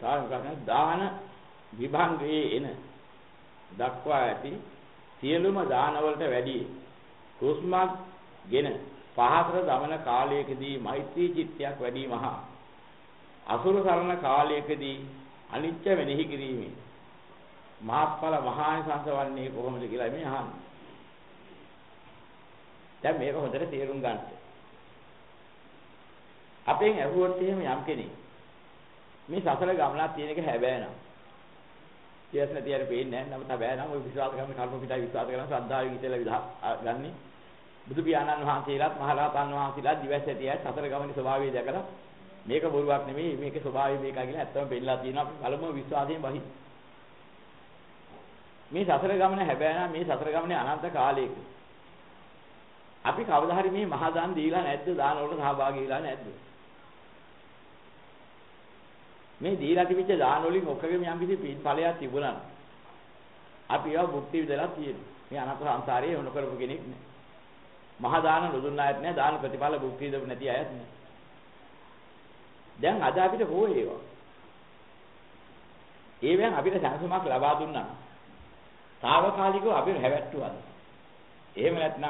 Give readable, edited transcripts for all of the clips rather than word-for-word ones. සාකච්ඡා දාන විභංගයේ එන දක්වා ඇති සියලුම දාන වලට වැඩි කුස්මක්ගෙන පහතර දමන කාලයකදී මෛත්‍රී චිත්තයක් වැඩි මහා අසුර සරණ කාලයකදී අනිච්ච වෙනෙහි කිරීමේ මහත්ඵල මහානිසංස වන්නේ කොහොමද කියලා මේ අහන්නේ. දැන් මේක හොඳට තේරුම් ගන්න. අපෙන් අහුවොත් එහෙම යම් කෙනෙක් මේ සසල ගමනක් තියෙන එක හැබෑනම්. කියස් නැති අර පේන්නේ නැහැ. නමුත් හැබෑනම් ඔය විශ්වාස කරන කර්ම පිටයි විශ්වාස කරන ශ්‍රද්ධාවෙන් ඉතලා විදහා ගන්නෙ. බුදු පියාණන් වහන්සේලාත් මහරහතන් වහන්සේලාත් දිවස් ඇතියයි සසල ගමනේ ස්වභාවය දැකලා මේක බොරුවක් නෙමෙයි මේකේ ස්වභාවය මේකයි කියලා ඇත්තම පෙන්නලා තියෙනවා. අපි බලමු විශ්වාසයෙන් බහි. මේ සසර ගමන හැබෑනම් මේ සසර ගමනේ අනන්ත කාලයක අපි කවදා හරි මේ මහා දාන දීලා නැද්ද? දාන වලට සහභාගී වෙලා නැද්ද? මේ දීලා තිබිච්ච දාන වලින් ඔක්කොගේම යම් කිසි පින්ඵලයක් තිබුණා නම් අපි ඒවා භුක්ති විඳලා තියෙනවා. මේ අනන්ත සංසාරයේ වුණ කරපු කෙනෙක් නෑ. මහා දාන නොදුන්න අයත් නෑ. දාන ප්‍රතිඵල භුක්ති විඳපු නැති අයත් නෑ. දැන් අද අපිට හොයේවා. ඒවෙන් අපිට සැනසීමක් ලබා දුන්නා. తాවකාලිකව අපි හැවැට්ටුවාද? එහෙම නැත්නම්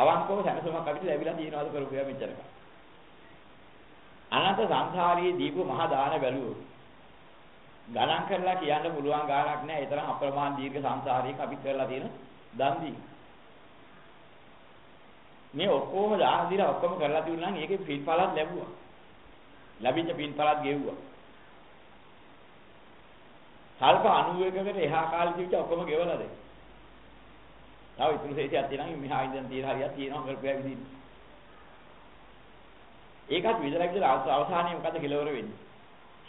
අවංකව සැනසීමක් අපිට ලැබිලා තියෙනවද කරපු එක මෙච්චරක? අනන්ත සංසාරයේ දීපු මහා දාන බැලුවොත් ගණන් කරලා කියන්න පුළුවන් ගාණක් නැහැ. ඒ තරම් අප්‍රමාණ දීර්ඝ සංසාරයක අපි කරලා තියෙන දන් දී. මේ ඔක්කොම දාන දීලා ඔක්කොම කරලා තිබුණා නම් ඒකේ පින්ඵලත් ලැබුවා. ලැබිච්ච පින්ඵලත් ගෙව්වා. කල්ප 91කට එහා කාලේ තිබිච්ච ඔක්කොම ගෙවලා දැන්. තව ඉතුරු සේසියක් තියෙනවා. මෙහා ඉඳන් තියෙන හරියක් තියෙනවා කරපුවා විදිහට. ඒකත් විතරක් අවසානයේ මොකද කෙලවර වෙන්නේ?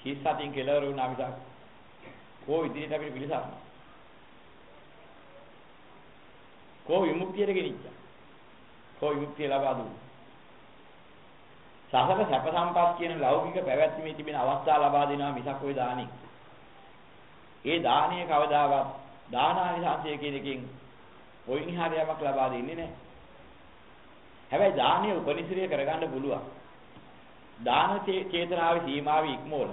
හිස් සතින් කෙලවර වුණා මිසක් කොහොම ඉදිරියට අපිට පිළිසක් නැහැ. කොහොම විමුක්තියට ගෙනිච්චා? කොහොම විමුක්තිය ලබා දුන්නා? සසර සැප සම්පත් කියන ලෞකික පැවැත්මේ තිබෙන අවස්ථා ලබා දෙනවා මිසක් ওই දානෙ. ඒ දානීය කවදාවත් දානානිසංසය කියන එකෙන් කොයින් හරි යමක් ලබා දෙන්නේ නැහැ. හැබැයි දානීය උපනිශ්‍රය කරගන්න පුළුවන්. දාන චේතනාවේ සීමාව ඉක්මවල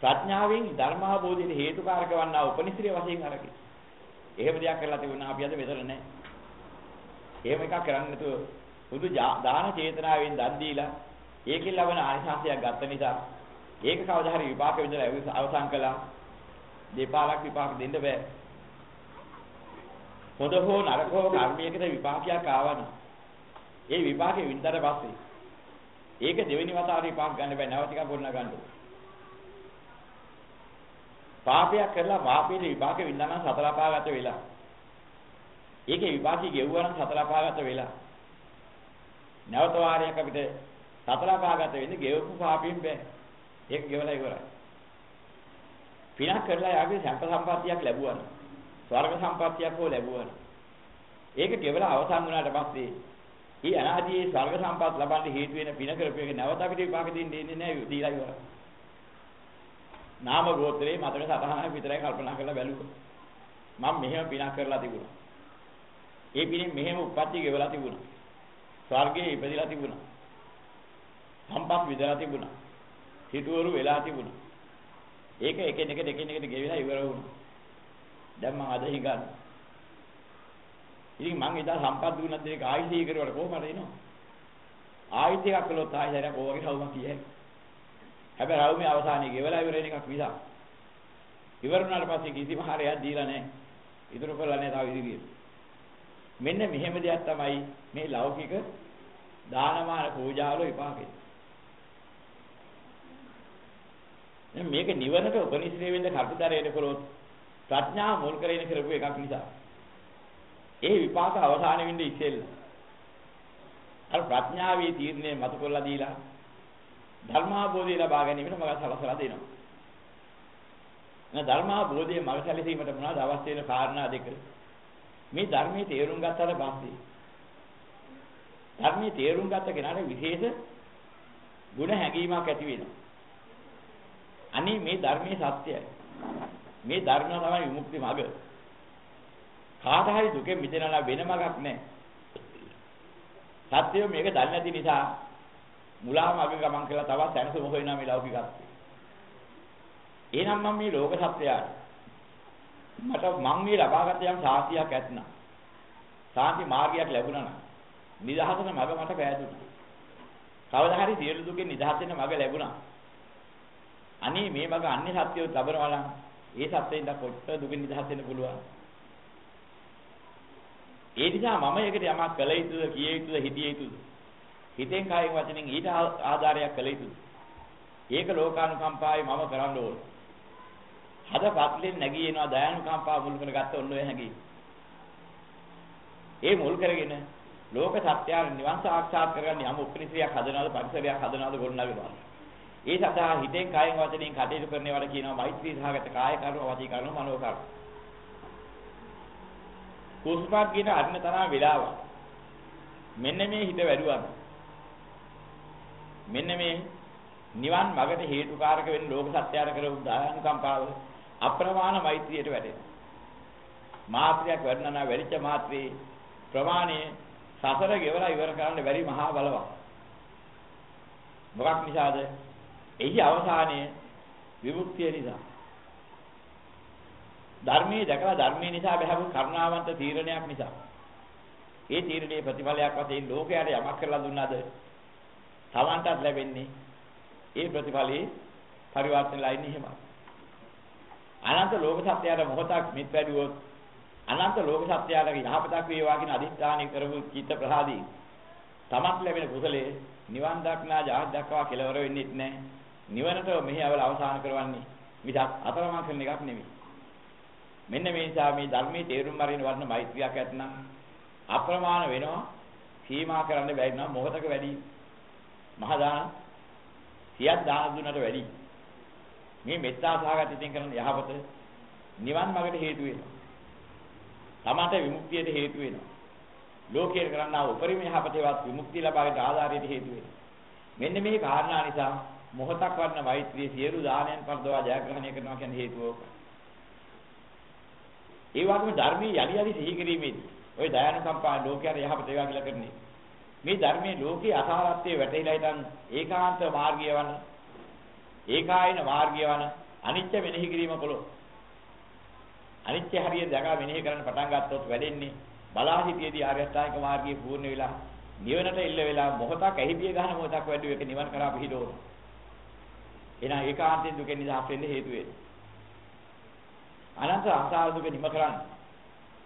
ප්‍රඥාවෙන් ධර්මාභෝධයේ හේතුකාරක වන්නා උපනිශ්‍රය වශයෙන් අරගෙන. එහෙම දෙයක් කරලා තිබුණා අපි අද මෙතන නැහැ. එහෙම එකක් කරන්නේ නැතුව බුදු දාන චේතනාවෙන් දන් දීලා ඒකෙන් ලබන ආනිසංසයක් ගත්ත නිසා ඒක කවදා හරි විපාක විඳලා අවසන් කළා. දෙපාරක් විපාක දෙන්න බෑ. හොඳ හෝ නරක හෝ කර්මයකට විපාකයක් ආවනම් ඒ විපාකේ විඳතර පස්සේ ඒක දෙවෙනි වතාවට විපාක ගන්න බෑ. නැව ටිකක් ගොඩනගා ගන්න ඕනේ. පාපයක් කරලා පාපේ විපාකේ විඳා නම් සතර පාගත වෙලා. ඒකේ විපාකي ගෙවුවා නම් සතර පාගත වෙලා. නැවත වාරයක් අපිට සතර පාගත වෙන්නේ ගෙවපු පාපයෙන් බෑ. ඒක ගෙවලා ඉවරයි. පිනක් කරලා යාගේ සම්ප සම්පත්තියක් ලැබුවා නම් ස්වර්ග සම්පත්තියක් හෝ ලැබුවා නම් ඒක ගෙවලා අවසන් වුණාට පස්සේ ඊ අනාදියේ ස්වර්ග සම්පත් ලබන්න හේතු වෙන පින කරපු එක නැවත අපිට විපාක දෙන්නේ නැහැ. දීලා ඉවරයි. නාම ගෝත්‍රයේ මතක සතහන විතරයි කල්පනා කරලා බැලුවා. මම මෙහෙම පිනක් කරලා තිබුණා. ඒ පිනෙන් මෙහෙම උප්පත්ති ගෙවලා තිබුණා. ස්වර්ගයේ ඉපදිලා තිබුණා. සම්පත් විඳලා තිබුණා. හිතවරු වෙලා තිබුණා. ඒක එකිනෙකට ගෙවිලා ඉවර වුණා. දැන් මම අද හිඟන. ඉතින් මම ඉදා සම්පත් දුන්නත් දෙක ආයිසී කරුවට කොහොමද එනවා? ආයිත් එකක් කළොත් ආයිසරයක් ඕවගේ රවුම කියයි. හැබැයි රවුමේ අවසානයේ ගෙවලා ඉවර වෙන එකක් විසක්. ඉවර වුණාට පස්සේ කිසිම හරයක් දීලා නැහැ. ඉතුරු කරලා නැහැ තව ඉදිරියට. මෙන්න මෙහෙම දෙයක් තමයි මේ ලෞකික දානමාන පූජාවල විපාකය. මේක නිවනට උපනිශ්‍රේ වෙන්න කටුතරයන කරොත් ප්‍රඥා මුල් කරගෙන කරපු එකක් නිසා ඒ විපාක අවසාන වෙන්නේ ඉතින් අර ප්‍රඥාවේ තීරණය මත කරලා දීලා ධර්මාභෝධය ලබා ගැනීමට මඟ සලසලා දෙනවා. එහෙනම් ධර්මාභෝධයේ මඟ සැලසීමට මොනවාද අවශ්‍ය වෙන කාරණා දෙක? මේ ධර්මයේ තේරුම් ගන්නට බාස්දී ධර්මයේ තේරුම් ගත කෙනාට විශේෂ ගුණ හැඟීමක් ඇති වෙනවා. අනේ මේ ධර්මයේ සත්‍යයයි. මේ ධර්ම තමයි විමුක්ති මාර්ගය. කාට හරි දුකෙන් මිදෙනවා වෙන මාර්ගයක් නැහැ. සත්‍යය මේක දන්නේ නැති නිසා මුලාම අග ගමන් කරලා තවත් දැනසම හොයනවා මේ ලෞකිකත්වය. එහෙනම් මම මේ ලෝක සත්‍යයට මට මම මේ ලබාගත් යම් සාතියක් ඇතනම් සාති මාර්ගයක් ලැබුණා නම් නිදහසන මඟ මට පෑදුණා. කවදා හරි සියලු දුකෙන් නිදහස් වෙන මඟ ලැබුණා. අනේ මේ මඟ අන්නේ සත්‍යව ලබනවා නම් ඒ සත්‍යෙන්ද කොච්චර දුකින් නිදහස් වෙන්න පුළුවන්. ඒ නිසා මම ඒකට යමක් කළ යුතුද, කිය යුතුද, හිතිය යුතුද? හිතෙන් කායෙන් වචනෙන් ඊට ආධාරයක් කළ යුතුද? ඒක ලෝකානුකම්පාවේ මම කරන්න ඕන. හදපත්ලෙන් නැගී එනවා දයානුකම්පාව මුල් කරගත්ත ඔන්න ඔය හැඟීම. ඒ මුල් කරගෙන ලෝක සත්‍යය නිවන් සාක්ෂාත් කරගන්න යම් උපනිශ්‍රයක් හදනවාද, පරිසරයක් හදනවාද, ගොඩනගනවා. ඒ සඳහා හිතෙන් කායෙන් වචනෙන් කටයුතු කරනවාට කියනවා මෛත්‍රී සහගත කාය කර්ම, වාචික කර්ම, මනෝ කර්ම. කුසපක් කියන අන්න තරම් වෙලාවක්. මෙන්න මේ හිත වැඩුවා. මෙන්න මේ නිවන් මගට හේතුකාරක වෙන ලෝක සත්‍යයන කරපු දායකම්පාව අප්‍රමාණ මෛත්‍රියට වැඩෙනවා. මාත්‍රයක් වැඩනනා වැඩිච්ච මාත්‍රේ ප්‍රමාණය සසර ගෙවලා ඉවර කරන්න බැරි මහා බලවක්. මොකක් නිසාද? එහි අවසානයේ විමුක්තිය නිසා. ධර්මයේ දැකලා ධර්මයේ නිසා බැහැපු කරුණාවන්ත තීරණයක් නිසා. ඒ තීරණයේ ප්‍රතිඵලයක් වශයෙන් ලෝකයට යමක් කරලා දුන්නාද? තවන්ටත් ලැබෙන්නේ ඒ ප්‍රතිඵලයේ පරිවර්තනලා ඉන්නේ එහෙමයි. අනන්ත ලෝක සත්‍යයට මොහොතක් මිත් වැඩුවොත් අනන්ත ලෝක සත්‍යයට යහපතක් වේවා කියන අදිස්ථානය කරමු චිත්ත ප්‍රහාදී. තමක් ලැබෙන කුසලයේ නිවන් දක්නා ජාත දක්වා කෙලවර වෙන්නේ නැහැ. නිවනට මෙහිවල අවසන් කරවන්නේ විදක් අතරමං කරන එකක් නෙමෙයි. මෙන්න මේ නිසා මේ ධර්මයේ තේරුම් අරින වර්ණ මෛත්‍රියක් ඇතනම් අප්‍රමාණ වෙනවා. සීමා කරන්න බැරි නම් මොහොතක වැඩි මහදාන සියක් දාන දුන්නට වැඩි මේ මෙත්තා සහගත ඉතින් කරන යහපත නිවන් මාර්ගයට හේතු වෙනවා. තමට විමුක්තියට හේතු වෙනවා. ලෝකයේ කරන්නා උපරිම යහපතේවත් විමුක්තිය ලබාගන්න ආධාරයට හේතු වෙනවා. මෙන්න මේ කාරණා නිසා මොහොතක් වඩන වෛත්‍රියේ සියලු දානයන් පරදවා ජයග්‍රහණය කරනවා කියන හේතුව. ඒ වගේම ධර්මයේ යටි යටි සිහි කිරීමේදී ওই දයානුකම්පා ලෝකයට යහපත වේවා කියලා කරන්නේ. මේ ධර්මයේ ලෝකේ අසාරත්වයේ වැටහිලා ඉතින් ඒකාන්ත මාර්ගය වන ඒකායන මාර්ගය වන අනිත්‍ය මෙනෙහි කිරීම කළොත් අනිත්‍ය හරිය දගා මෙනෙහි කරන්න පටන් ගත්තොත් වැඩෙන්නේ බලා හිතියේදී ආර්යසත්‍යයක මාර්ගයේ පූර්ණ වෙලා නිවනට එල්ල වෙලා මොහොතක් ඇහිපිය ගන්න මොහොතක් වැඩි වෙක නිවන් කරා පිහිටවන. එහෙනම් ඒකාන්තයෙන් දුකෙන් නිදහස් වෙන්න හේතු වෙයි. අනන්ත අසාර දුක නිම කරන්න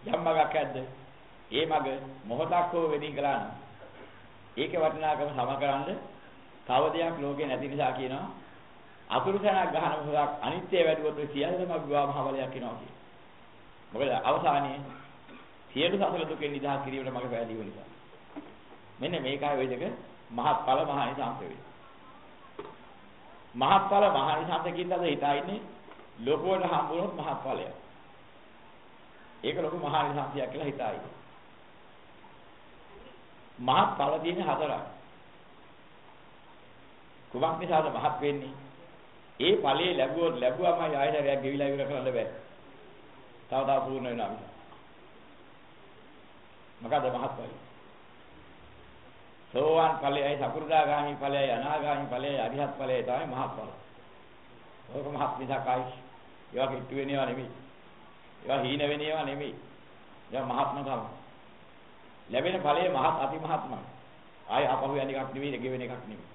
යම් මගක් ඇද්ද? ඒ මග මොහොතක් හෝ වෙදී කරන්නේ ඒකේ වටිනාකම සමකරන්න තව දෙයක් ලෝකේ නැති නිසා කියනවා අකුරුසනක් ගහන මොහොතක් අනිත්‍ය වැඩිවොත් සියල්ලම විවාහ මහවලයක් වෙනවා කියන. මොකද අවසානයේ සියලු සසල දුකෙන් නිදහස් කිරීමට මඟ පෑදී වෙන නිසා. මෙන්න මේකයි ওই දෙක මහත්ඵල මහානිසංස වෙන්නේ. මහත්ඵල මහානිසංස කියනද හිතා ඉන්නේ ලෝකවල හම්බුනොත් මහත්ඵලය. ඒක ලොකු මහානිසංසයක් කියලා හිතා ඉන්නේ. මහත් ඵල දින හතරක්. කුමක් නිසාද මහත් වෙන්නේ? ඒ ඵලයේ ලැබුවම ආයතරයක් ගෙවිලා ඉවර කරන්න බෑ. තව තව පුරුණ වෙනවා. මොකද මහත් ඵලය? සෝවාන් ඵලයයි, සකුර්දාගාමි ඵලයයි, අනාගාමි ඵලයයි, අරිහත් ඵලයයි තමයි මහත් ඵල. ඔක මහත් නිසායි. ඒවා කිට්ටු වෙනේවා නෙමෙයි. ඒවා හීන වෙනේවා නෙමෙයි. ඒවා මහත්ම තමයි. ලැබෙන ඵලයේ මහත් අතිමහත්මයි. ආය අපහු යන එකක් නෙවෙයි, ගෙවෙන එකක් නෙවෙයි.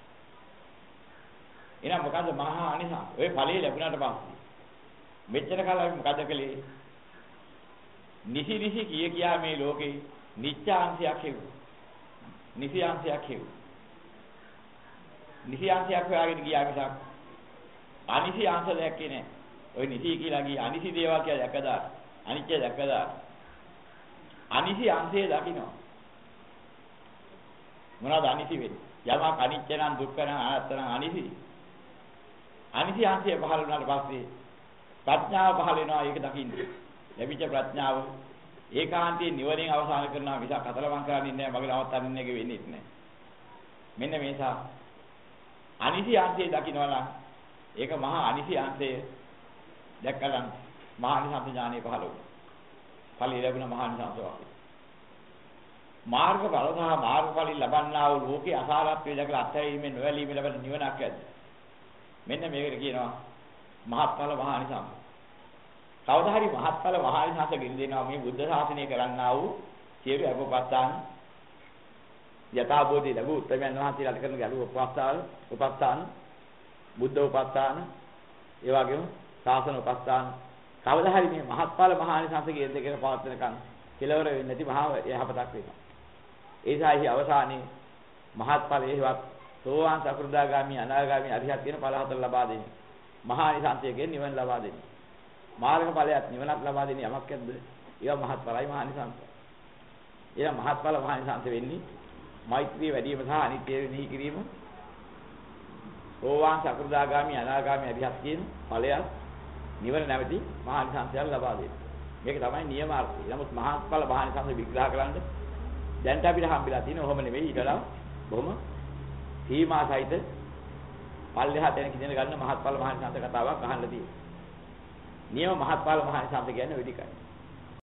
එහෙනම් මොකද මහා අනිසා? ඔය ඵලයේ ලැබුණාට පස්සේ මෙච්චර කාලයක් මොකද කළේ? නිසිරිසි කියා මේ ලෝකේ නිත්‍යාංශයක් හේවුවා. නිසියාංශයක් හේවුවා. නිසියාංශයක් හොයාගෙන ගියා මිසක් අනිසියාංශ දැක්කේ නැහැ. ඔය නිසි කියලා ගිය අනිසි දේවල් කියලා දැකලා අනිත්‍ය දැකලා අනිසියාංශය දකින්නවා. මොනවාද අනිසි වෙන්නේ? යමක් අනිත්‍ය නම් දුක්ඛ නම් අනාත්ම නම් අනිසි. අනිසියාංශය පහළ වුණාට පස්සේ ප්‍රඥාව පහළ වෙනවා. ඒක දකින්න. ලැබිච්ච ප්‍රඥාව ඒකාන්තයේ නිවනින් අවසන් කරනවා. විස කතරවම් කරන්නේ නැහැ. මගේ නවත්තන්නේ නැහැ. වෙන්නේ නැහැ. මෙන්න මේ නිසා අනිසියාංශය දකින්නවා නම් ඒක මහා අනිසියාංශය දැක්කලන් මහා අනිසංස ඥානෙ පහළ වුණා. ඵලී ලැබුණ මහානිසංසාවක්. මාර්ග බලසා මාර්ග ඵලී ලබන්නා වූ ලෝකේ අසාරත්වය දැකලා අත්හැරීමේ නොඇලීමේ ලැබෙන නිවනක් ඇද්ද? මෙන්න මේකට කියනවා මහත්ඵල මහානිසංස. කවදා හරි මහත්ඵල මහානිසංස ගින්දෙනවා මේ බුද්ධ ශාසනය කරන්නා වූ සියලු අපපත්තන් යථාබෝධි ලැබූ උත්තරයන් වහන්සේලාට කරන ගැළු උපස්ථාන බුද්ධ උපස්ථාන ඒ වගේම ශාසන උපස්ථාන කවදා හරි මේ මහත්ඵල මහානිසංස කියන දෙකේ පවත්වනකන් කෙලවර වෙන්නේ නැති මහා යහපතක් වෙනවා. ඒ සාහි අවසානයේ මහත්ඵලයේවත් සෝවාන් සකෘදාගාමි අනාගාමි අරිහත් කියන ඵල හතර ලබා දෙන්නේ. මහානිසංසයෙන් නිවන ලබා දෙන්නේ. මාර්ග ඵලයක් නිවනක් ලබා දෙන්නේ යමක් ඇද්ද? ඒවා මහත්ඵලයි මහානිසංස. ඒවා මහත්ඵල මහානිසංස වෙන්නේ මෛත්‍රිය වැඩිම සහ අනිත්‍ය නිහි කිරීම. සෝවාන් සකෘදාගාමි අනාගාමි අරිහත් කියන ඵලයක් නිවන නැවති මහානිසංසයන් ලබා දෙන්නේ. මේක තමයි නියමාර්ථය. නමුත් මහත්ඵල මහානිසංස විග්‍රහ කරන්න දැන්ට අපිට හම්බෙලා තියෙන ඔහොම නෙවෙයි ඊටලා බොහොම සීමා සහිත පල්ලෙහාට යන කිදෙන ගන්න මහත්ඵල මහානිසංස කතාවක් අහන්න තියෙනවා. නියම මහත්ඵල මහානිසංස කියන්නේ වෙදිකයි.